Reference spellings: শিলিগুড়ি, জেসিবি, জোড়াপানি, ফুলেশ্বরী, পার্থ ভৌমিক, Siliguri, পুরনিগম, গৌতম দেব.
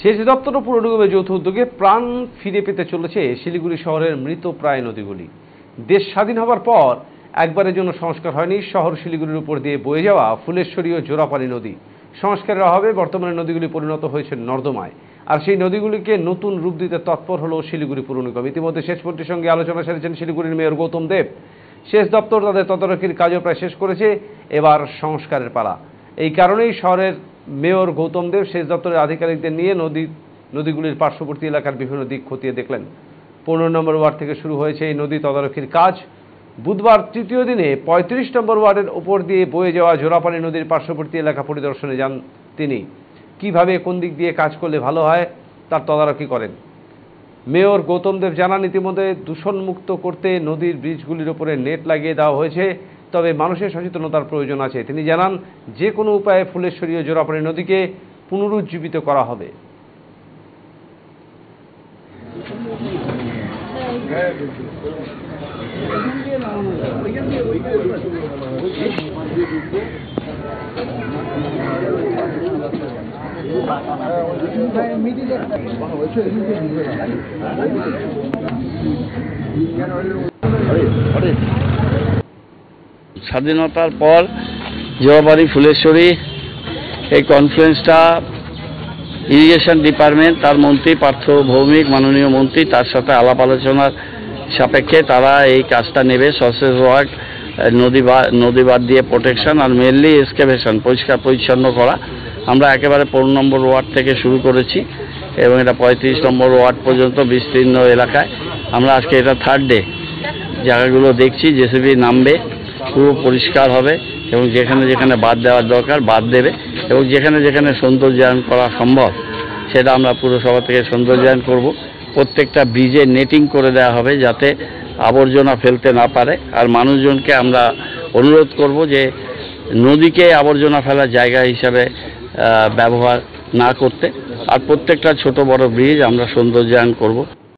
সেচ দপ্তর ও পৌরনিগমের যৌথ উদ্যোগে প্রাণ ফিরে পেতে চলেছে শিলিগুড়ি শহরের মৃত প্রায় নদীগুলি। দেশ স্বাধীন হবার পর একবারের জন্য সংস্কার হয়নি শহর শিলিগুড়ির উপর দিয়ে বয়ে যাওয়া ফুলেশ্বরী ও জোড়াপানি নদী। সংস্কারের অভাবে বর্তমানে নদীগুলি পরিণত হয়েছে নর্দমায়, আর সেই নদীগুলিকে নতুন রূপ দিতে তৎপর হল শিলিগুড়ি পৌর নিগম। ইতিমধ্যে সেচমন্ত্রীর সঙ্গে আলোচনা সেরেছেন শিলিগুড়ির মেয়র গৌতম দেব। সেচ দপ্তর তাদের তদারকির কাজও প্রায় শেষ করেছে, এবার সংস্কারের পালা। এই কারণেই শহরের মেয়র গৌতম দেব সেচ দপ্তরের আধিকারিকদের নিয়ে নদীগুলির পার্শ্ববর্তী এলাকার বিভিন্ন দিক খতিয়ে দেখলেন। 15 নম্বর ওয়ার্ড থেকে শুরু হয়েছে এই নদী তদারকির কাজ। বুধবার তৃতীয় দিনে 35 নম্বর ওয়ার্ডের ওপর দিয়ে বয়ে যাওয়া জোড়াপানি নদীর পার্শ্ববর্তী এলাকা পরিদর্শনে যান তিনি। কিভাবে কোন দিক দিয়ে কাজ করলে ভালো হয় তার তদারকি করেন। মেয়র গৌতম দেব জানান, ইতিমধ্যে দূষণমুক্ত করতে নদীর ব্রিজগুলির ওপরে নেট লাগিয়ে দেওয়া হয়েছে, তবে মানুষের সচেতনতার প্রয়োজন আছে। তিনি জানান, যে কোনো উপায়ে ফুলেশ্বরী ও জোড়াপানি নদীকে পুনরুজ্জীবিত করা হবে। স্বাধীনতার পর জোড়াপানি ফুলেশ্বরী এই কনফারেন্সটা ইরিগেশন ডিপার্টমেন্ট, তার মন্ত্রী পার্থ ভৌমিক, মাননীয় মন্ত্রী, তার সাথে আলাপ আলোচনার সাপেক্ষে তারা এই কাজটা নেবে। সসেজ ওয়ার্ক, নদী বাদ দিয়ে প্রোটেকশন আর মেনলি এক্সকাভেশন, পরিষ্কার পরিচ্ছন্ন করা। আমরা একেবারে 15 নম্বর ওয়ার্ড থেকে শুরু করেছি এবং এটা 35 নম্বর ওয়ার্ড পর্যন্ত বিস্তীর্ণ এলাকায়। আমরা আজকে এটা থার্ড ডে, জায়গাগুলো দেখছি, জেসিবি নামবে, পুরো পরিষ্কার হবে এবং যেখানে যেখানে বাদ দেওয়ার দরকার বাদ দেবে এবং যেখানে যেখানে সৌন্দর্যায়ন করা সম্ভব সেটা আমরা পুরসভা থেকে সৌন্দর্যায়ন করব। প্রত্যেকটা ব্রিজে নেটিং করে দেওয়া হবে যাতে আবর্জনা ফেলতে না পারে। আর মানুষজনকে আমরা অনুরোধ করব যে নদীকে আবর্জনা ফেলার জায়গা হিসাবে ব্যবহার না করতে। আর প্রত্যেকটা ছোট বড় ব্রিজ আমরা সৌন্দর্যায়ন করব।